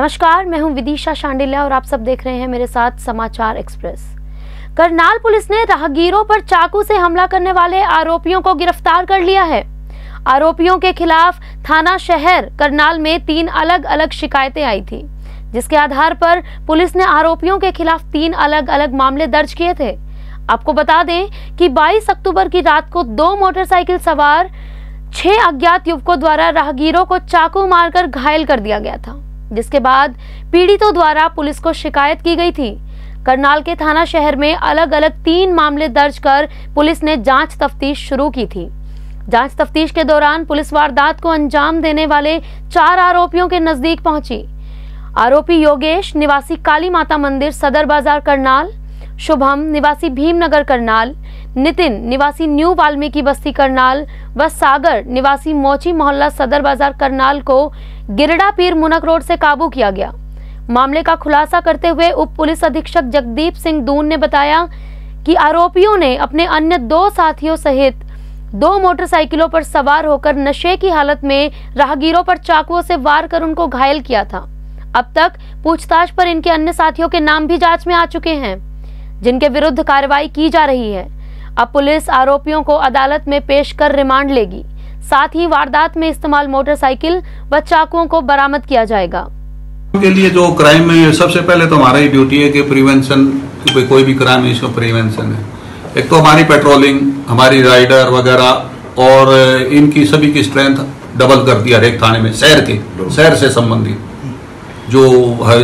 नमस्कार, मैं हूं विदिशा शांडिल्ला और आप सब देख रहे हैं मेरे साथ समाचार एक्सप्रेस। करनाल पुलिस ने राहगीरों पर चाकू से हमला करने वाले आरोपियों को गिरफ्तार कर लिया है। आरोपियों के खिलाफ थाना शहर करनाल में 3 अलग अलग शिकायतें आई थी, जिसके आधार पर पुलिस ने आरोपियों के खिलाफ 3 अलग अलग मामले दर्ज किए थे। आपको बता दें कि 22 अक्टूबर की रात को 2 मोटरसाइकिल सवार 6 अज्ञात युवकों द्वारा राहगीरों को चाकू मारकर घायल कर दिया गया था, जिसके बाद पीड़ितों द्वारा पुलिस को शिकायत की गई थी। करनाल के थाना शहर में अलग अलग 3 मामले दर्ज कर पुलिस ने जांच तफ्तीश शुरू की थी। जांच तफ्तीश के दौरान पुलिस वारदात को अंजाम देने वाले 4 आरोपियों के नजदीक पहुंची। आरोपी योगेश निवासी काली माता मंदिर सदर बाजार करनाल, शुभम निवासी भीमनगर करनाल, नितिन निवासी न्यू वाल्मीकि बस्ती करनाल व सागर निवासी मोची मोहल्ला सदर बाजार करनाल को गिरडा पीर मुनक रोड से काबू किया गया। मामले का खुलासा करते हुए उप पुलिस अधीक्षक जगदीप सिंह दून ने बताया कि आरोपियों ने अपने अन्य 2 साथियों सहित 2 मोटरसाइकिलों पर सवार होकर नशे की हालत में राहगीरों पर चाकुओं से वार कर उनको घायल किया था। अब तक पूछताछ पर इनके अन्य साथियों के नाम भी जांच में आ चुके हैं, जिनके विरुद्ध कार्रवाई की जा रही है। अब पुलिस आरोपियों को अदालत में पेश कर रिमांड लेगी। साथ ही वारदात में इस्तेमाल मोटरसाइकिल व चाकुओं को बरामद किया जाएगा। के लिए जो क्राइम में सबसे पहले तो हमारा ही ड्यूटी है कि प्रिवेंशन, कोई भी क्राइम है इसमें प्रिवेंशन है। एक तो हमारी पेट्रोलिंग, हमारी राइडर वगैरह और इनकी सभी की स्ट्रेंथ डबल कर दिया हर एक थाने में। शहर से संबंधित जो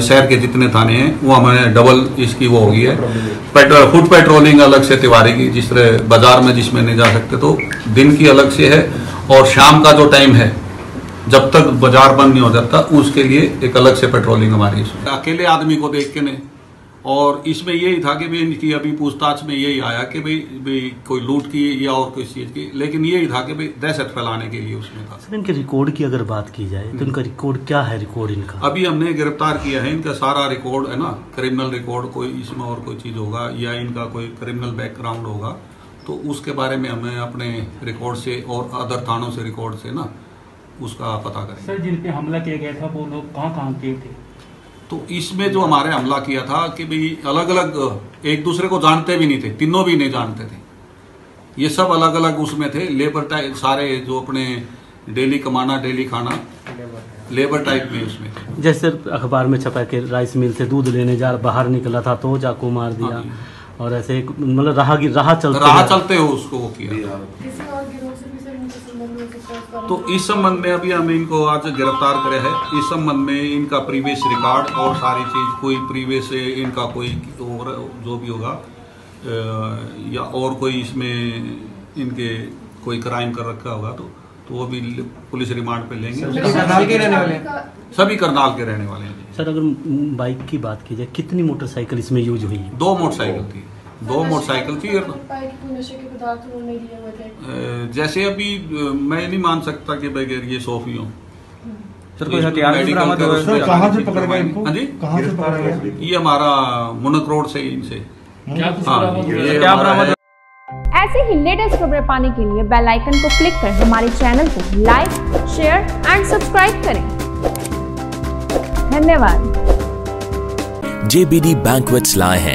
शहर के जितने थाने हैं वो हमारे डबल इसकी वो हो गई है। फुट पेट्रोलिंग अलग से तिवारी की, जिस तरह बाजार में जिसमें नहीं जा सकते तो दिन की अलग से है, और शाम का जो टाइम है जब तक बाजार बंद नहीं हो जाता उसके लिए एक अलग से पेट्रोलिंग हमारी। अकेले आदमी को देख के नहीं, और इसमें यही था कि भाई इनकी अभी पूछताछ में यही आया कि भाई कोई लूट की या और कोई चीज़ की, लेकिन यही था कि भाई दहशत फैलाने के लिए उसमें था। सर, इनके रिकॉर्ड की अगर बात की जाए तो इनका रिकॉर्ड क्या है? रिकॉर्ड इनका अभी हमने गिरफ्तार किया है, इनका सारा रिकॉर्ड है ना, क्रिमिनल रिकॉर्ड, कोई इसमें और कोई चीज़ होगा या इनका कोई क्रिमिनल बैकग्राउंड होगा तो उसके बारे में हमें अपने रिकॉर्ड से और अदर थानों से रिकॉर्ड से ना उसका पता करें। सर, जिन पे हमला किया गया था वो लोग कहाँ के थे? तो इसमें जो हमारे हमला किया था कि भाई अलग अलग, एक दूसरे को जानते भी नहीं थे, तीनों भी नहीं जानते थे, ये सब अलग अलग उसमें थे। लेबर टाइप, सारे जो अपने डेली कमाना डेली खाना लेबर टाइप में उसमें थे। जैसे अखबार में छपा के राइस मिल से दूध लेने जा बाहर निकला था तो चाकू मार दिया, और ऐसे मतलब राह चलते हो उसको वो किया। तो इस संबंध में अभी हम इनको आज गिरफ्तार करे है। इस संबंध में इनका प्रीवियस रिकॉर्ड और सारी चीज, कोई प्रीवियस इनका कोई और जो भी होगा या और कोई इसमें इनके कोई क्राइम कर रखा होगा तो वो भी पुलिस रिमांड पे लेंगे। करनाल के रहने वाले, सभी करनाल के रहने वाले हैं। सर, अगर बाइक की बात की जाए कितनी मोटरसाइकिल इसमें यूज हुई? 2 मोटरसाइकिल थी, 2 मोटरसाइकिल थी। जैसे अभी मैं नहीं मान सकता कि बगैर ये सोफी हो। सर, कोई हथियार कहाँ से पकड़ गए इनको? कहाँ से पकड़ा गया? ये हमारा मुनक रोड से इनसे। ऐसे ही लेटेस्ट खबरें पाने के लिए बेल आइकन को क्लिक करें। हमारे चैनल को लाइक, शेयर एंड सब्सक्राइब करें। धन्यवाद। JBD banquets lie hai